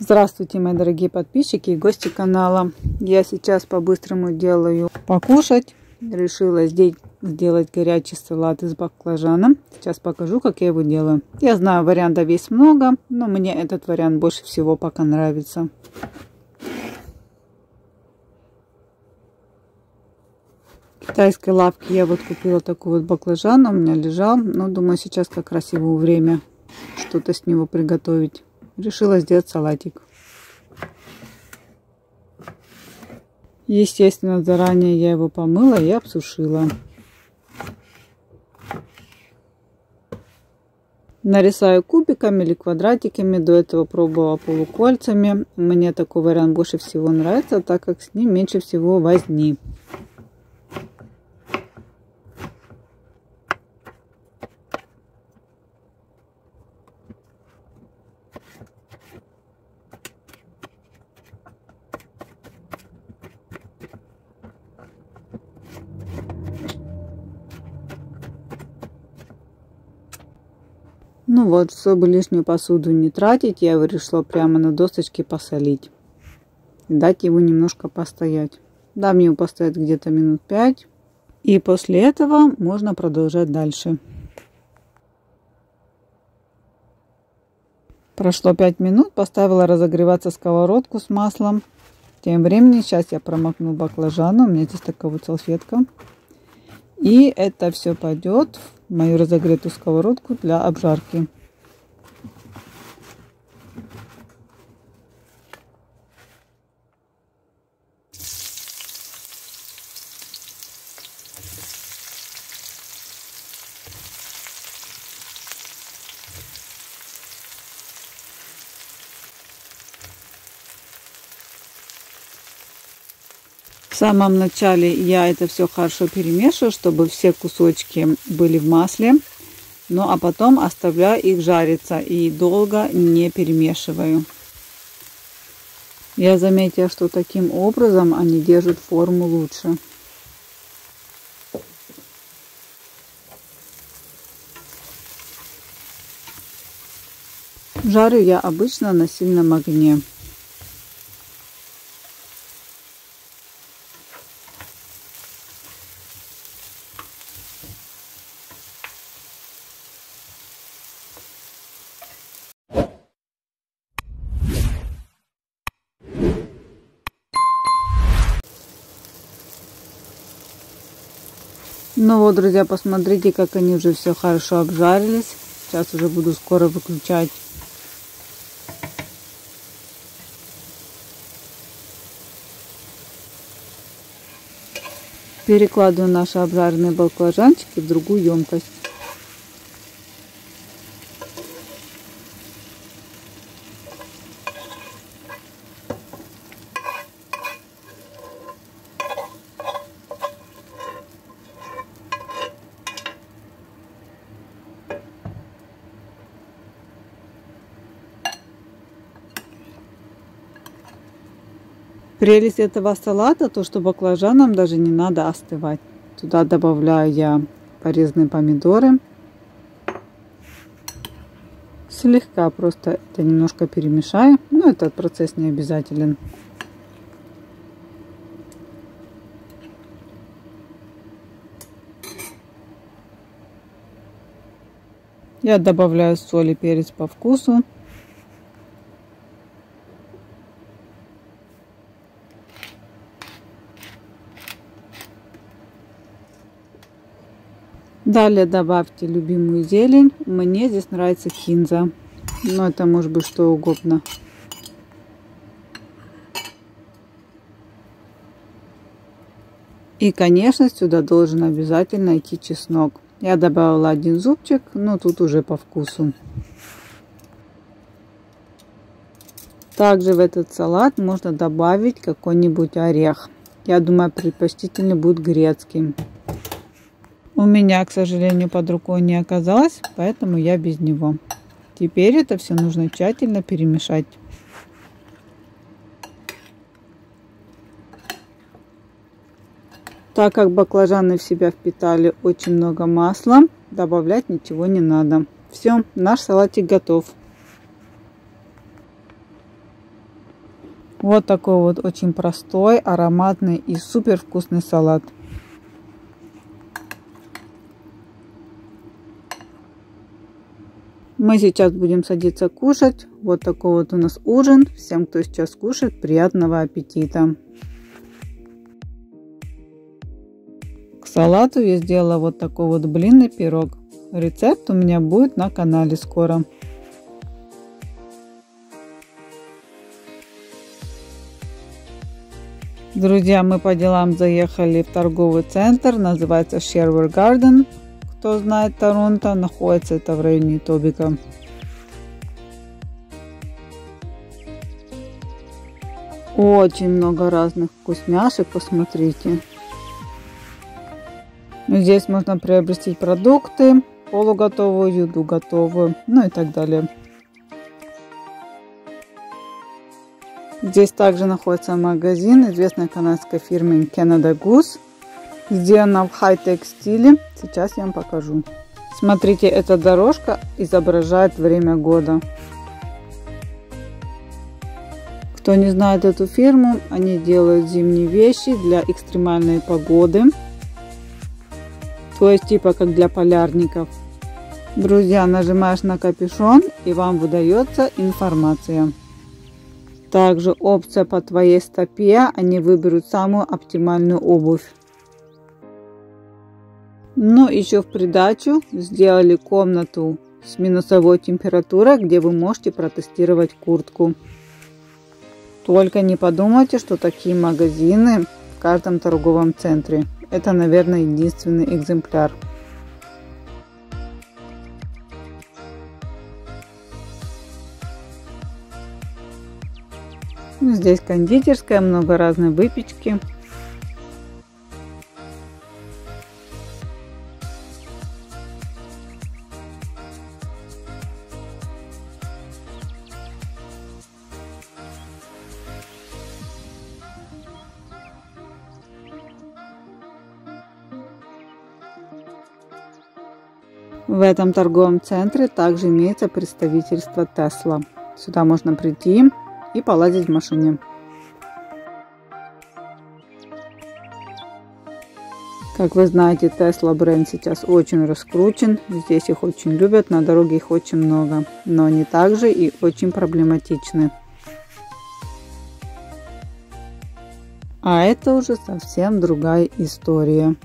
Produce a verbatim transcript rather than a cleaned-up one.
Здравствуйте, мои дорогие подписчики и гости канала. Я сейчас по-быстрому делаю покушать. Решила здесь сделать горячий салат из баклажана. Сейчас покажу, как я его делаю. Я знаю, вариантов есть много, но мне этот вариант больше всего пока нравится. В китайской лавке я вот купила такой вот баклажан, он у меня лежал, но думаю, сейчас как раз его время что-то с него приготовить. Решила сделать салатик. Естественно, заранее я его помыла и обсушила. Нарезаю кубиками или квадратиками. До этого пробовала полукольцами. Мне такой вариант больше всего нравится, так как с ним меньше всего возни. Ну вот, чтобы лишнюю посуду не тратить, я его решила прямо на досточке посолить. Дать его немножко постоять. Дам ему постоять где-то минут пять. И после этого можно продолжать дальше. Прошло пять минут, поставила разогреваться сковородку с маслом. Тем временем сейчас я промокну баклажан. У меня здесь такая вот салфетка. И это все пойдет в мою разогретую сковородку для обжарки. В самом начале я это все хорошо перемешиваю, чтобы все кусочки были в масле. Ну а потом оставляю их жариться и долго не перемешиваю. Я заметила, что таким образом они держат форму лучше. Жарю я обычно на сильном огне. Ну вот, друзья, посмотрите, как они уже все хорошо обжарились. Сейчас уже буду скоро выключать. Перекладываю наши обжаренные баклажанчики в другую емкость. Прелесть этого салата то, что баклажанам даже не надо остывать. Туда добавляю я порезанные помидоры. Слегка просто это немножко перемешаю. Но этот процесс не обязателен. Я добавляю соль и перец по вкусу. Далее добавьте любимую зелень. Мне здесь нравится кинза. Но это может быть что угодно. И, конечно, сюда должен обязательно идти чеснок. Я добавила один зубчик, но тут уже по вкусу. Также в этот салат можно добавить какой-нибудь орех. Я думаю, предпочтительнее будет грецкий. У меня, к сожалению, под рукой не оказалось, поэтому я без него. Теперь это все нужно тщательно перемешать. Так как баклажаны в себя впитали очень много масла, добавлять ничего не надо. Все, наш салатик готов. Вот такой вот очень простой, ароматный и супер вкусный салат. Мы сейчас будем садиться кушать. Вот такой вот у нас ужин. Всем, кто сейчас кушает, приятного аппетита. К салату я сделала вот такой вот блинный пирог. Рецепт у меня будет на канале скоро. Друзья, мы по делам заехали в торговый центр, называется Sherwood Garden. Кто знает Торонто, находится это в районе Итобика. Очень много разных вкусняшек, посмотрите. Здесь можно приобрести продукты, полуготовую еду, готовую, ну и так далее. Здесь также находится магазин известной канадской фирмы Canada Goose, сделана в хай-тек стиле. Сейчас я вам покажу. Смотрите, эта дорожка изображает время года. Кто не знает эту фирму, они делают зимние вещи для экстремальной погоды. То есть типа как для полярников. Друзья, нажимаешь на капюшон, и вам выдается информация. Также опция по твоей стопе, они выберут самую оптимальную обувь. Ну, еще в придачу сделали комнату с минусовой температурой, где вы можете протестировать куртку. Только не подумайте, что такие магазины в каждом торговом центре. Это, наверное, единственный экземпляр. Здесь кондитерская, много разной выпечки. В этом торговом центре также имеется представительство Tesla. Сюда можно прийти и полазить в машине. Как вы знаете, Tesla бренд сейчас очень раскручен. Здесь их очень любят, на дороге их очень много. Но они также и очень проблематичны. А это уже совсем другая история.